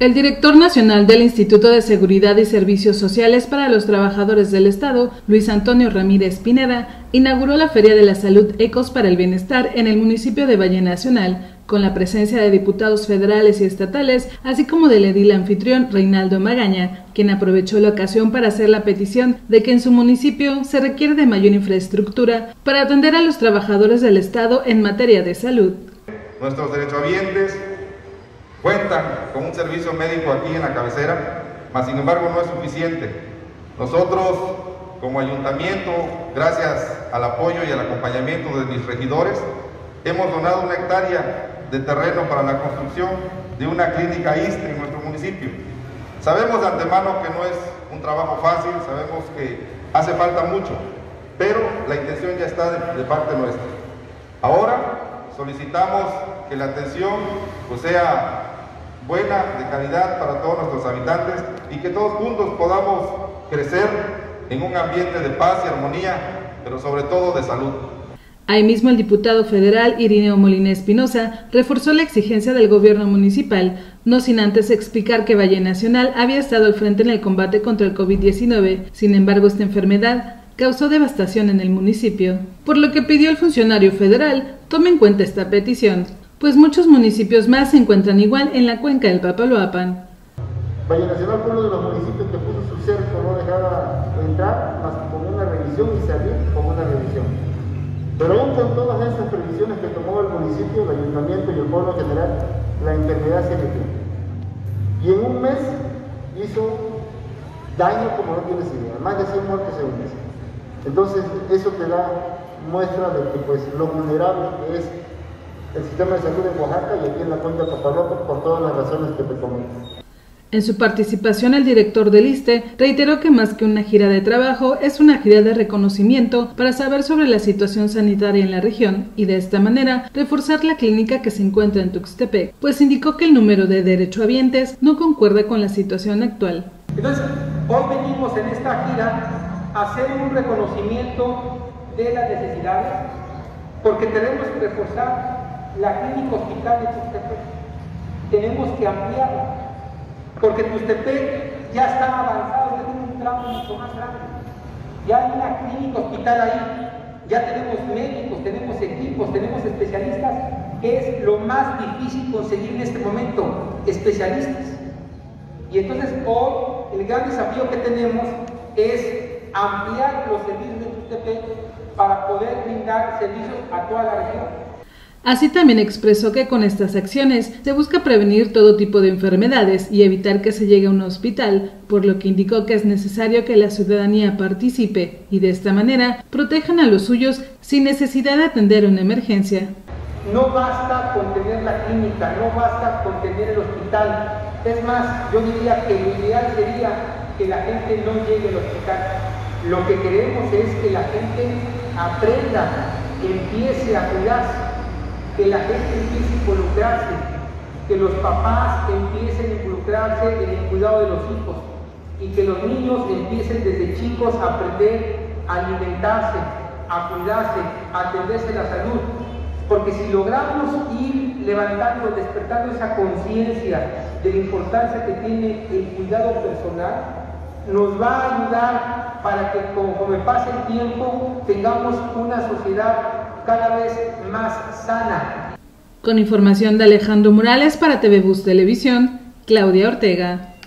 El director nacional del Instituto de Seguridad y Servicios Sociales para los Trabajadores del Estado, Luis Antonio Ramírez Pineda, inauguró la Feria de la Salud ECOS para el Bienestar en el municipio de Valle Nacional, con la presencia de diputados federales y estatales, así como del edil anfitrión Reinaldo Magaña, quien aprovechó la ocasión para hacer la petición de que en su municipio se requiere de mayor infraestructura para atender a los trabajadores del Estado en materia de salud. Nuestros derechohabientes cuentan con un servicio médico aquí en la cabecera, mas sin embargo no es suficiente. Nosotros, como ayuntamiento, gracias al apoyo y al acompañamiento de mis regidores, hemos donado 1 hectárea de terreno para la construcción de una clínica ISSSTE en nuestro municipio. Sabemos de antemano que no es un trabajo fácil, sabemos que hace falta mucho, pero la intención ya está de parte nuestra. Ahora solicitamos que la atención pues, sea buena, de calidad para todos nuestros habitantes y que todos juntos podamos crecer en un ambiente de paz y armonía, pero sobre todo de salud. Ahí mismo el diputado federal Irineo Molina Espinosa reforzó la exigencia del gobierno municipal, no sin antes explicar que Valle Nacional había estado al frente en el combate contra el COVID-19, sin embargo esta enfermedad causó devastación en el municipio, por lo que pidió al funcionario federal tome en cuenta esta petición, pues muchos municipios más se encuentran igual en la cuenca del Papaloapan. Valle Nacional fue uno de los municipios que puso su cerco, no dejaba entrar más como una revisión y salir como una revisión. Pero aún con todas esas previsiones que tomó el municipio, el ayuntamiento y el pueblo en general, la enfermedad se metió. Y en un mes hizo daño como no tienes idea, más de 100 muertes en un mes. Entonces eso te da muestra de que pues, lo vulnerable que es el sistema de salud en Oaxaca y aquí en la cuenca de Papaloapan por todas las razones que te comento. En su participación, el director del ISSSTE reiteró que más que una gira de trabajo, es una gira de reconocimiento para saber sobre la situación sanitaria en la región y de esta manera reforzar la clínica que se encuentra en Tuxtepec, pues indicó que el número de derechohabientes no concuerda con la situación actual. Entonces, hoy venimos en esta gira a hacer un reconocimiento de las necesidades, porque tenemos que reforzar la clínica hospital de Tuxtepec, tenemos que ampliarla, porque Tuxtepec ya está avanzado, ya tiene un tramo mucho más grande, ya hay una clínica hospital ahí, ya tenemos médicos, tenemos equipos, tenemos especialistas, que es lo más difícil conseguir en este momento, especialistas. Y entonces hoy el gran desafío que tenemos es ampliar los servicios de Tuxtepec para poder brindar servicios a toda la región. Así también expresó que con estas acciones se busca prevenir todo tipo de enfermedades y evitar que se llegue a un hospital, por lo que indicó que es necesario que la ciudadanía participe y de esta manera protejan a los suyos sin necesidad de atender una emergencia. No basta con tener la clínica, no basta con tener el hospital. Es más, yo diría que lo ideal sería que la gente no llegue al hospital. Lo que queremos es que la gente aprenda, empiece a cuidarse, que la gente empiece a involucrarse, que los papás empiecen a involucrarse en el cuidado de los hijos y que los niños empiecen desde chicos a aprender a alimentarse, a cuidarse, a atenderse la salud. Porque si logramos ir levantando, despertando esa conciencia de la importancia que tiene el cuidado personal, nos va a ayudar para que conforme pase el tiempo tengamos una sociedad cada vez más sana. Con información de Alejandro Morales para TVBus Televisión, Claudia Ortega.